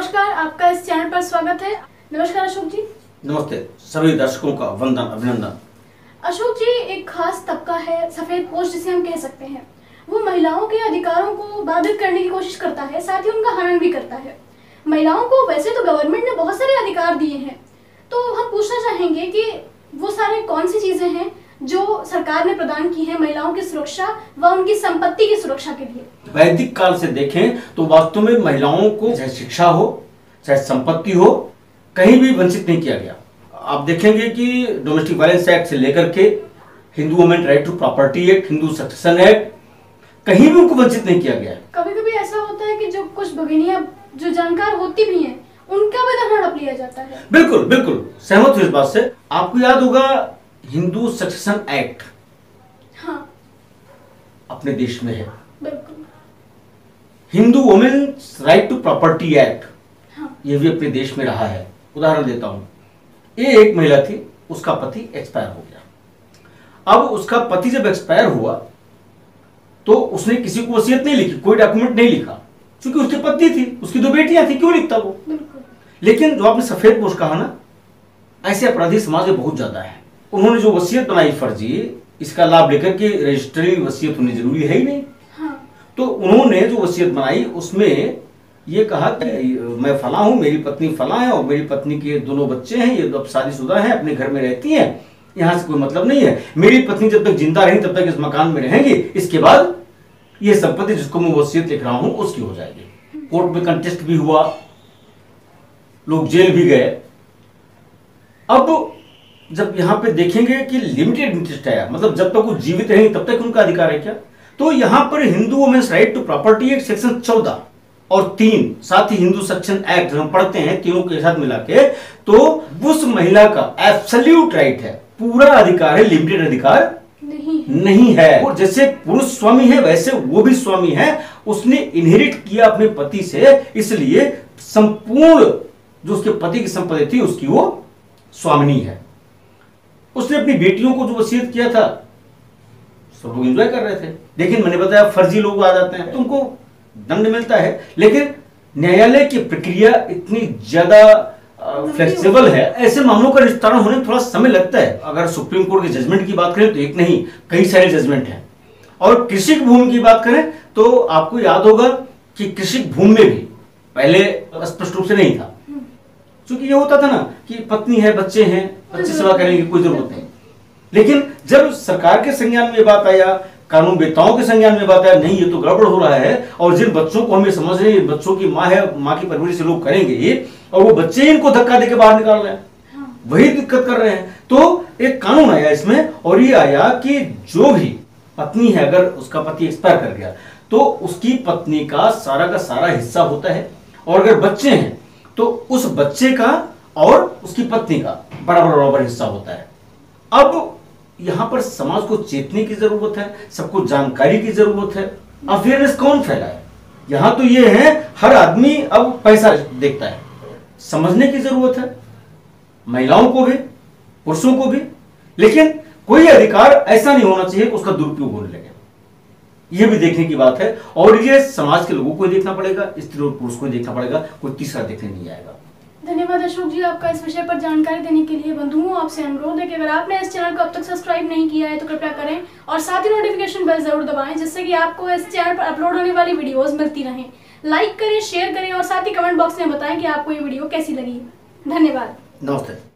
नमस्कार, आपका इस चैनल पर स्वागत है। नमस्कार अशोक जी। नमस्ते, सभी दर्शकों का वंदन अभिनंदन। अशोक जी, एक खास तबका है, सफेद पोश जिसे हम कह सकते हैं, वो महिलाओं के अधिकारों को बाधित करने की कोशिश करता है, साथ ही उनका हनन भी करता है। महिलाओं को वैसे तो गवर्नमेंट ने बहुत सारे अधिकार दिए हैं, तो हम पूछना चाहेंगे कि वो सारे कौन सी चीजें हैं जो सरकार ने प्रदान की है महिलाओं की सुरक्षा व उनकी संपत्ति की सुरक्षा के लिए। वैदिक काल से देखें तो वास्तव में महिलाओं को चाहे शिक्षा हो, चाहे संपत्ति हो, कहीं भी वंचित नहीं किया गया। आप देखेंगे कि डोमेस्टिक वायलेंस एक्ट से लेकर के Hindu women right to property act, Hindu succession act, कहीं भी उनको वंचित नहीं किया गया। कभी कभी ऐसा होता है कि जो कुछ भगिनियां जो जानकार होती भी है उनका भी दखल हड़प लिया जाता है। बिल्कुल बिल्कुल सहमत हूँ इस बात से। आपको याद होगा हिंदू सक्सेशन एक्ट, हाँ, अपने देश में है। बिल्कुल। Hindu women's right to property act, हाँ, ये भी अपने देश में रहा है। उदाहरण देता हूं, ये एक महिला थी, उसका पति एक्सपायर हो गया। अब उसका पति जब एक्सपायर हुआ तो उसने किसी को वसीयत नहीं लिखी, कोई डॉक्यूमेंट नहीं लिखा, क्योंकि उसकी पत्नी थी, उसकी दो बेटियां थी, क्यों लिखता वो। लेकिन जो आपने सफेद पोश कहा ना, ऐसे अपराधी समाज में बहुत ज्यादा है। उन्होंने जो वसीयत बनाई फर्जी, इसका लाभ लेकर के रजिस्ट्री वसीयत होनी जरूरी है ही नहीं, हाँ। तो उन्होंने जो वसीयत बनाई उसमें ये कहा कि मैं फला हूँ, मेरी पत्नी फला है और मेरी पत्नी के दोनों बच्चे हैं, ये अब शादीशुदा हैं, अपने घर में रहती हैं, यहाँ से कोई मतलब नहीं है। मेरी पत्नी जब तक जिंदा रहेगी तब तक इस मकान में रहेंगी, इसके बाद ये संपत्ति जिसको मैं वसीयत लिख रहा हूँ उसकी हो जाएगी। कोर्ट में कंटेस्ट भी हुआ, लोग जेल भी गए। अब जब यहाँ पे देखेंगे कि लिमिटेड इंटरेस्ट है, मतलब जब तक वो जीवित रहेंगे तब तक उनका अधिकार है क्या। तो यहाँ पर Hindu women's right to property act section 14 और 3, साथ ही हिंदू सक्सेशन एक्ट हम पढ़ते हैं, तीनों के साथ मिला के, तो उस महिला का एब्सोल्यूट राइट है, पूरा अधिकार है, लिमिटेड अधिकार नहीं है। और जैसे पुरुष स्वामी है वैसे वो भी स्वामी है, उसने इनहेरिट किया अपने पति से, इसलिए संपूर्ण जो उसके पति की संपत्ति थी उसकी वो स्वामिनी है। उसने अपनी बेटियों को जो वसीयत किया था सब लोग एंजॉय कर रहे थे, लेकिन मैंने बताया फर्जी लोग आ जाते हैं, तुमको दंड मिलता है। लेकिन न्यायालय की प्रक्रिया इतनी ज्यादा फ्लेक्सिबल है, ऐसे मामलों का निस्तारण होने में थोड़ा समय लगता है। अगर सुप्रीम कोर्ट के जजमेंट की बात करें तो एक नहीं, कई सारे जजमेंट हैं। और कृषि भूमि की बात करें तो आपको याद होगा कि कृषि भूमि में भी पहले स्पष्ट रूप से नहीं था, क्योंकि ये होता था ना कि पत्नी है, बच्चे हैं, बच्चे सेवा करने की कोई जरूरत नहीं। लेकिन जब सरकार के संज्ञान में बात आया, कानून वेताओं के संज्ञान में बात आया, नहीं ये तो गड़बड़ हो रहा है, और जिन बच्चों को हमें समझ रहे हैं बच्चों की माँ है, माँ की परवरिश से लोग करेंगे ये, और वो बच्चे ही इनको धक्का देकर बाहर निकाल रहे हैं, हाँ। वही दिक्कत कर रहे हैं। तो एक कानून आया इसमें, और ये आया कि जो भी पत्नी है, अगर उसका पति एक्सपायर कर गया तो उसकी पत्नी का सारा हिस्सा होता है, और अगर बच्चे हैं तो उस बच्चे का और उसकी पत्नी का बराबर बराबर हिस्सा होता है। अब यहां पर समाज को चेतने की जरूरत है, सबको जानकारी की जरूरत है। अवेयरनेस कौन फैलाए, यहां तो ये है हर आदमी अब पैसा देखता है। समझने की जरूरत है महिलाओं को भी, पुरुषों को भी, लेकिन कोई अधिकार ऐसा नहीं होना चाहिए उसका दुरुपयोग होने लगे, ये भी देखने की बात है। और ये समाज के लोगों को देखना पड़ेगा, स्त्री और पुरुष को देखना पड़ेगा, कोई तीसरा देखने नहीं आएगा। धन्यवाद अशोक जी, आपका इस विषय पर जानकारी देने के लिए। बंधुओं, आपसे अनुरोध है कि अगर आपने इस चैनल को अब तक सब्सक्राइब नहीं किया है तो कृपया करें, और साथ ही नोटिफिकेशन बेल जरूर दबाएं, जिससे कि आपको इस चैनल पर अपलोड होने वाली वीडियोस मिलती रहें। लाइक करें, शेयर करें, और साथ ही कमेंट बॉक्स में बताएं कि आपको ये वीडियो कैसी लगी। धन्यवाद। नमस्ते।